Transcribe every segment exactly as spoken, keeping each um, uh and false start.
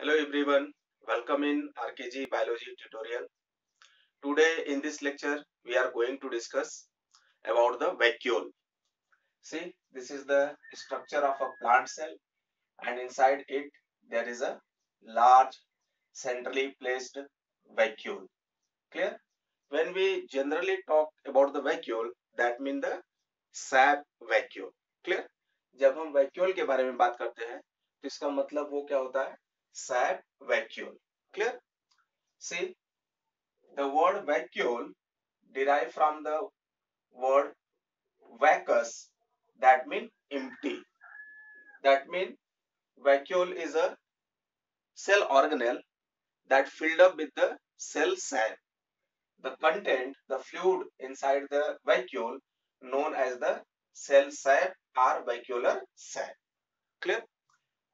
Hello everyone, welcome in R K G Biology Tutorial. Today in this lecture we are going to discuss about the vacuole. See, this is the structure of a plant cell and inside it there is a large centrally placed vacuole. Clear? When we generally talk about the vacuole, that means the sap vacuole. Clear? जब हम vacuole के बारे में बात करते हैं तो इसका मतलब वो क्या होता है? Sap vacuole. Clear? See, the word vacuole derived from the word vacuus, that means empty. That means vacuole is a cell organelle that filled up with the cell sap. The content, the fluid inside the vacuole, known as the cell sap or vacuolar sap. Clear?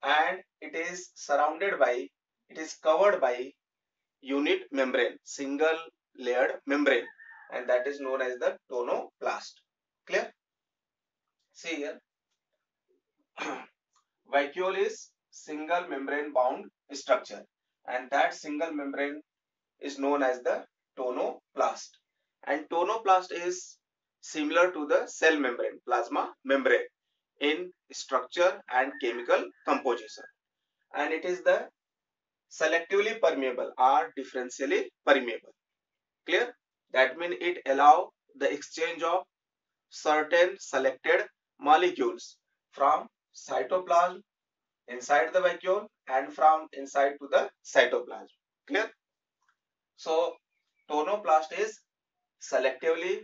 And it is surrounded by, it is covered by unit membrane, single layered membrane, and that is known as the tonoplast. Clear? See here, vacuole is single membrane bound structure, and that single membrane is known as the tonoplast. And tonoplast is similar to the cell membrane, plasma membrane, in structure and chemical composition, and it is the selectively permeable or differentially permeable. Clear? That means it allows the exchange of certain selected molecules from cytoplasm inside the vacuole and from inside to the cytoplasm. Clear? So tonoplast is selectively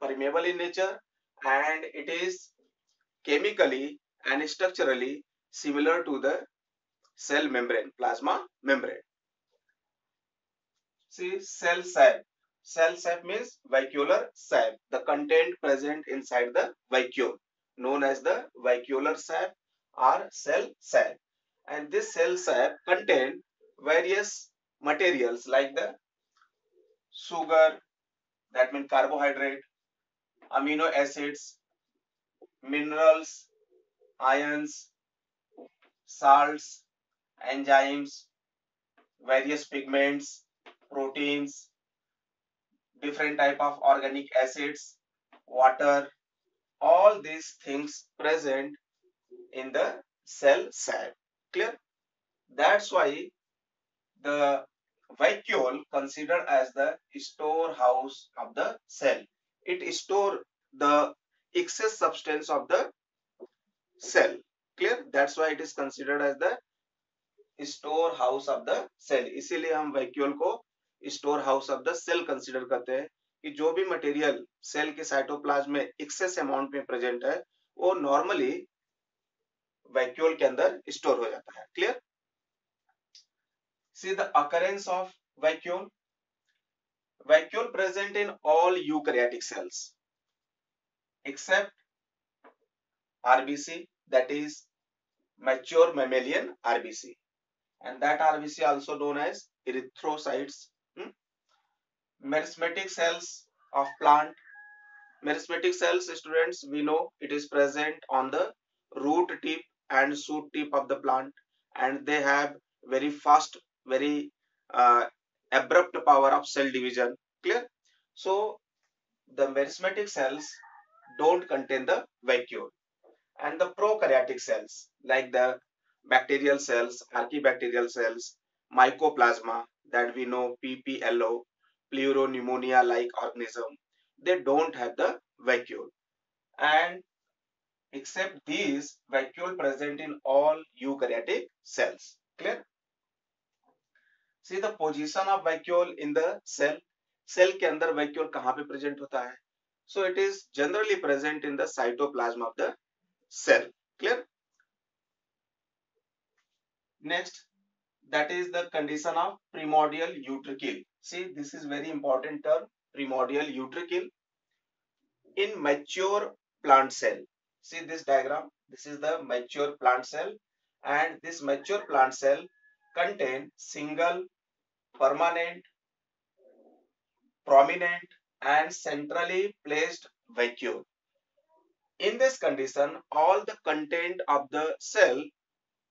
permeable in nature and it is chemically and structurally similar to the cell membrane, plasma membrane. See, cell sap. Cell sap means vacuolar sap, the content present inside the vacuole, known as the vacuolar sap or cell sap. And this cell sap contains various materials like the sugar, that means carbohydrate, amino acids, minerals, ions, salts, enzymes, various pigments, proteins, different type of organic acids, water, all these things present in the cell sap. Clear? That's why the vacuole considered as the storehouse of the cell. It stores the excess substance of the cell. Clear? That's why it is considered as the storehouse of the cell. इसीलिए हम vacuole को storehouse of the cell consider करते हैं कि जो भी material cell के cytoplasm में excess amount में present है वो normally vacuole के अंदर store हो जाता है. Clear? See the occurrence of vacuole. Vacuole present in all eukaryotic cells except R B C, that is mature mammalian R B C, and that R B C also known as erythrocytes. Hmm? Meristematic cells of plant. Meristematic cells, students, we know it is present on the root tip and shoot tip of the plant, and they have very fast, very uh, abrupt power of cell division. Clear? So the meristematic cells don't contain the vacuole, and the prokaryotic cells like the bacterial cells, archibacterial cells, mycoplasma, that we know P P L O, pleuropneumonia like organism, they don't have the vacuole. And except these, vacuole present in all eukaryotic cells. Clear? See the position of vacuole in the cell. Cell के अंदर vacuole कहाँ पे present होता है? So it is generally present in the cytoplasm of the cell. Clear? Next, that is the condition of primordial utricle. See, this is very important term, primordial utricle in mature plant cell. See this diagram. This is the mature plant cell, and this mature plant cell contain single, permanent, prominent, and centrally placed vacuole. In this condition, all the content of the cell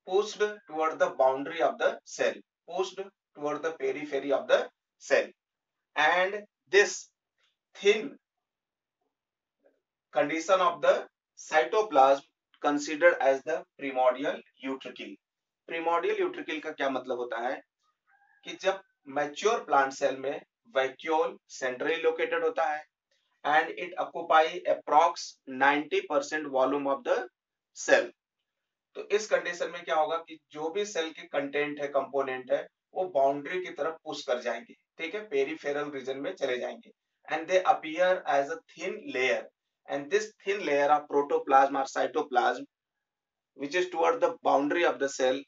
pushed toward the boundary of the cell, pushed toward the periphery of the cell, and this thin condition of the cytoplasm considered as the primordial utricle. Primordial utricle का क्या मतलब होता है कि जब mature plant cell में vacuole centrally located होता है and it occupies approx ninety percent volume of the cell, तो इस कंडीशन में क्या होगा कि जो भी सेल के कंटेंट है, कंपोनेंट है, वो बाउंड्री की तरफ पुश कर जाएंगे, ठीक है, पेरिफेरल रीजन में चले जाएंगे and they appear as a thin layer, and this thin layer of protoplasm or cytoplasm which is toward the boundary of the cell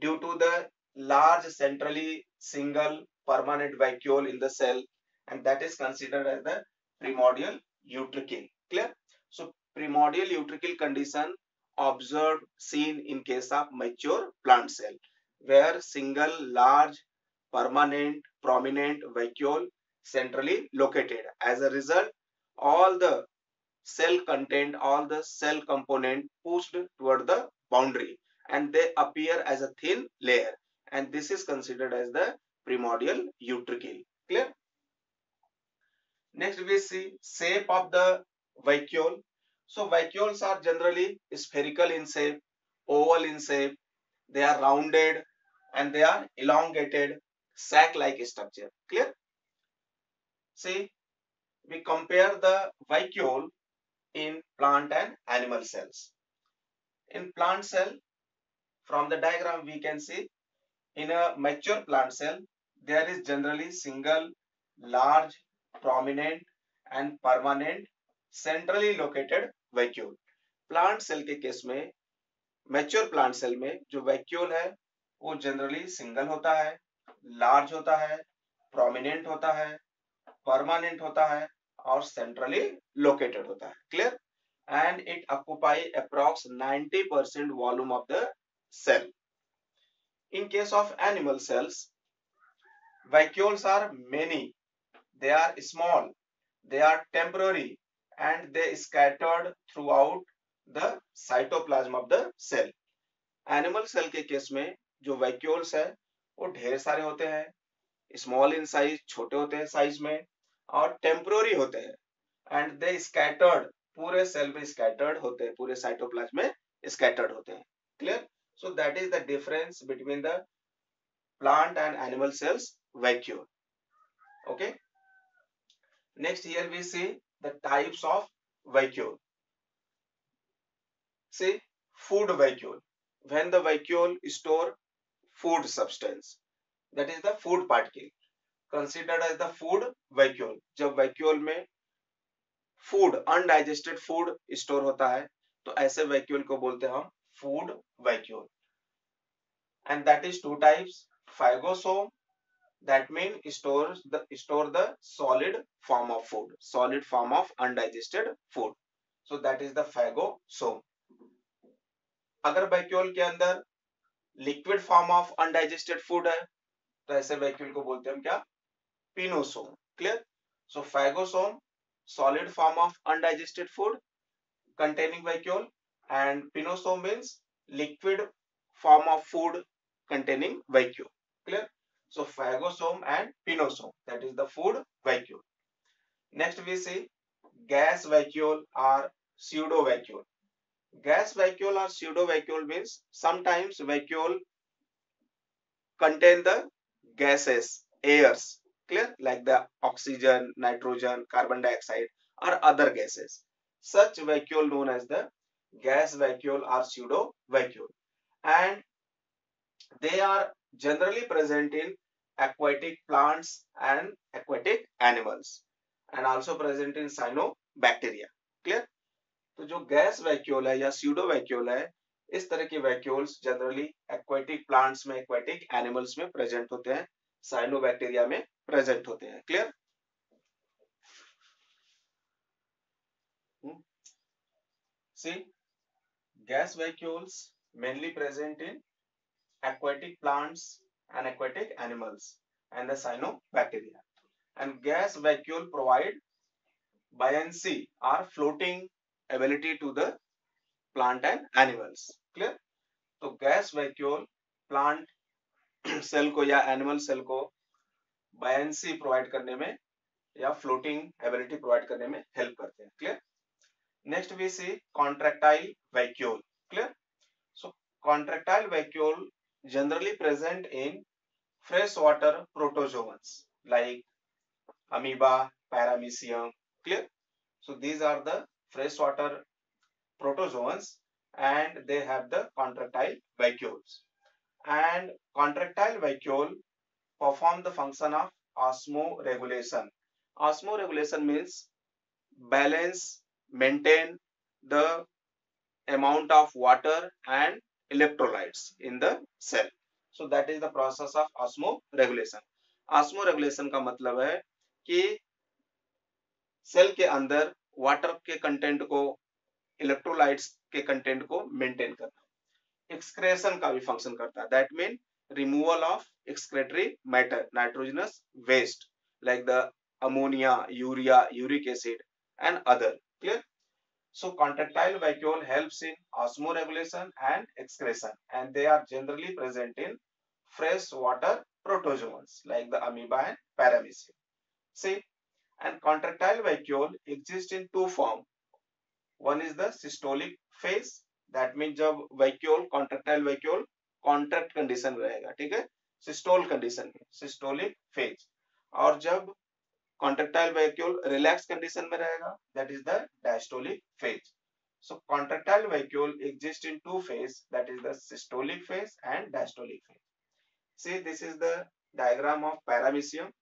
due to the large centrally single permanent vacuole in the cell, and that is considered as the primordial utricle. Clear? So primordial utricle condition observed seen in case of mature plant cell where single large permanent prominent vacuole centrally located. As a result, all the cell content, all the cell component pushed toward the boundary and they appear as a thin layer, and this is considered as the primordial utricle. Clear? Next we see shape of the vacuole. So vacuoles are generally spherical in shape, oval in shape, they are rounded and they are elongated sac like structure. Clear? See, we compare the vacuole in plant and animal cells. In plant cell, from the diagram we can see in a mature plant cell there is generally single large prominent and permanent centrally located vacuole. Plant cell के case में, mature plant cell में जो vacuole है वो generally single होता है, large होता है, prominent होता है, permanent होता है और centrally located होता है. Clear? And it occupies approx ninety percent volume of the cell. In case of animal cells, vacuoles are many, they are small, they are temporary and they scattered throughout the cytoplasm of the cell. Animal cell के case में जो vacuoles है वो ढेर सारे होते हैं, small in size, छोटे होते हैं साइज में और टेम्पररी होते हैं एंड दे स्कैटर्ड, पूरे सेल में स्कैटर्ड होते हैं, पूरे साइटोप्लाज्म में स्कैटर्ड होते हैं. Clear? So that is the difference between the plant and animal cells vacuole. Okay, next here we see the types of vacuole. See food vacuole, when the vacuole store food substance, that is the food particle considered as the food vacuole. जब vacuole में food, undigested food store होता है तो ऐसे vacuole को बोलते हैं हम food vacuole. And that is two types, phagosome that mean stores the store the solid form of food, solid form of undigested food, so that is the phagosome. अगर vacuole के अंदर liquid form of undigested food है तो ऐसे vacuole को बोलते हैं हम क्या, pinosome. Clear? So phagosome solid form of undigested food containing vacuole and pinosome means liquid form of food containing vacuole. Clear? So phagosome and pinosome, that is the food vacuole. Next we see gas vacuole और pseudo vacuole. Gas vacuole और pseudo vacuole means sometimes vacuole contain the gases, airs, clear, like the oxygen, nitrogen, carbon dioxide or other gases. Such vacuole known as the gas vacuole or pseudo vacuole, and they are generally present in aquatic plants and aquatic animals and also present in cyanobacteria. Clear? तो जो gas vacuole है या pseudo vacuole है, इस तरह के vacuoles generally aquatic plants में, aquatic animals में प्रेजेंट होते हैं, साइनोबैक्टीरिया में प्रेजेंट होते हैं. Clear? See gas vacuoles mainly present in aquatic plants and aquatic animals and the cyanobacteria, and gas vacuole provide buoyancy और floating ability to the plant and animals. Clear? तो gas vacuole plant cell को या animal cell को buoyancy provide करने में या floating ability provide करने में हेल्प करते हैं. Clear. Next we see contractile vacuole. Clear. So contractile vacuole generally present in fresh water protozoans like amoeba, paramecium. Clear. So these are the fresh water protozoans and they have the contractile vacuoles, and contractile vacuole perform the function of osmoregulation. Osmoregulation means balance, maintain the amount of water and electrolytes in the cell. So that is the process of osmoregulation. Osmoregulation का मतलब है कि cell के अंदर water के content को, electrolytes के content को मेंटेन करना. एक्सक्रेशन का भी फंक्शन करता है. That mean removal of excretory matter, nitrogenous waste like the ammonia, urea, uric acid and other. Clear. So contractile vacuole helps in osmoregulation and excretion, and they are generally present in fresh water protozoans like the amoeba and paramecium. See, and contractile vacuole exists in two form. One is the systolic phase. That means जब vacuole, contractile vacuole contract condition रहेगा, ठीक है, systole condition में, systolic phase, और जब contractile vacuole relaxed condition में रहेगा, that is the diastolic phase. So contractile vacuole exists in two phase, that is the systolic phase and diastolic phase. See, this is the diagram of paramecium,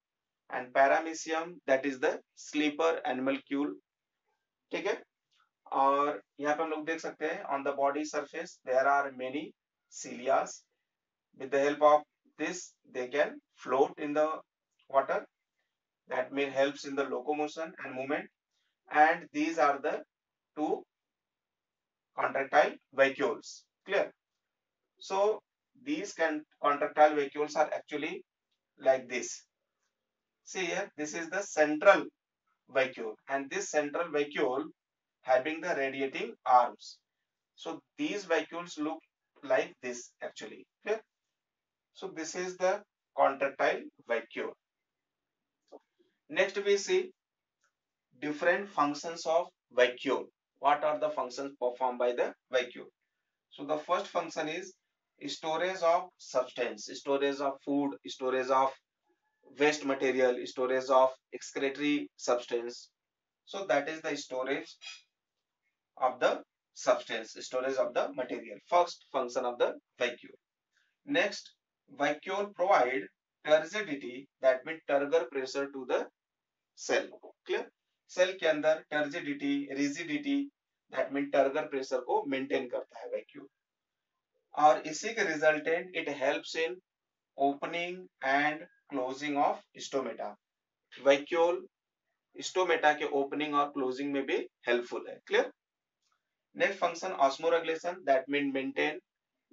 and paramecium that is the sleeper animalcule. ठीक है. और यहाँ पे हम लोग देख सकते हैं on the body surface there are many cilia. With the help of this they can float in the water. That means helps in the locomotion and movement, and these are the two contractile vacuoles. Clear. So these can contractile vacuoles are actually like this. See here, this is the central vacuole, and this central vacuole having the radiating arms. So these vacuoles look like this actually. Clear. So this is the contractile vacuole. Next we see different functions of vacuole. What are the functions performed by the vacuole? So the first function is storage of substance, storage of food, storage of waste material, storage of excretory substance. So that is the storage of the substance, storage of the material, first function of the vacuole. Next, vacuole provide turgidity, that means turgor pressure to the cell. Clear. Cell के अंदर turgidity, rigidity, that means turgor pressure को maintain करता है vacuole, और इसी के resultant it helps in opening and closing of stomata. Vacuole stomata के opening और closing में भी helpful है. Clear. Next function osmoregulation, that means maintain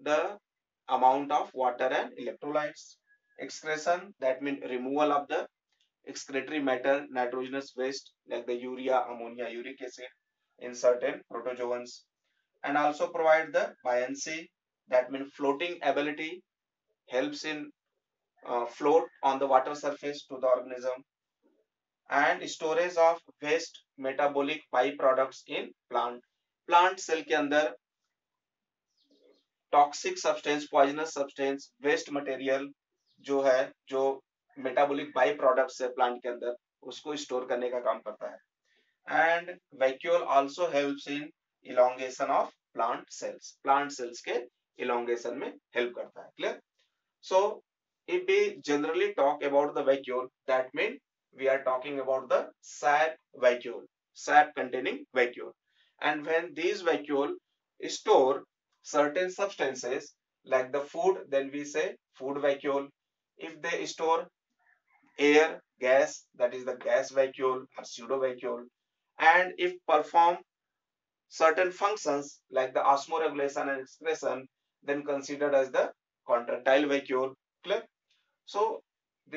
the amount of water and electrolytes. Excretion, that means removal of the excretory matter, nitrogenous waste like the urea, ammonia, uric acid in certain protozoans, and also provide the buoyancy, that means floating ability, helps in uh, float on the water surface to the organism, and storage of waste metabolic byproducts in plant. Plant cell के अंदर toxic substance, poisonous substance, waste material जो है, जो metabolic by products है plant के अंदर, उसको store करने का काम करता है. And vacuole also helps in elongation of plant cells, plant cells के इलोंगेशन में हेल्प करता है. Clear. So if we generally talk about the vacuole, that mean we are talking about the sap vacuole, sap containing vacuole. And when these vacuole store certain substances like the food, then we say food vacuole. If they store air, gas, that is the gas vacuole or pseudo vacuole, and if perform certain functions like the osmoregulation and excretion, then considered as the contractile vacuole. Clear. So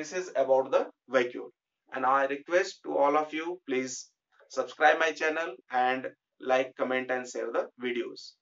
this is about the vacuole, and I request to all of you, please subscribe my channel and like, comment and share the videos.